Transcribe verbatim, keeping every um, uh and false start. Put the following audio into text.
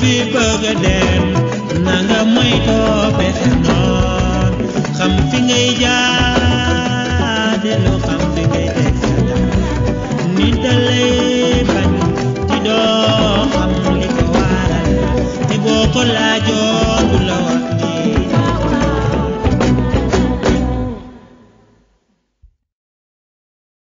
People get there.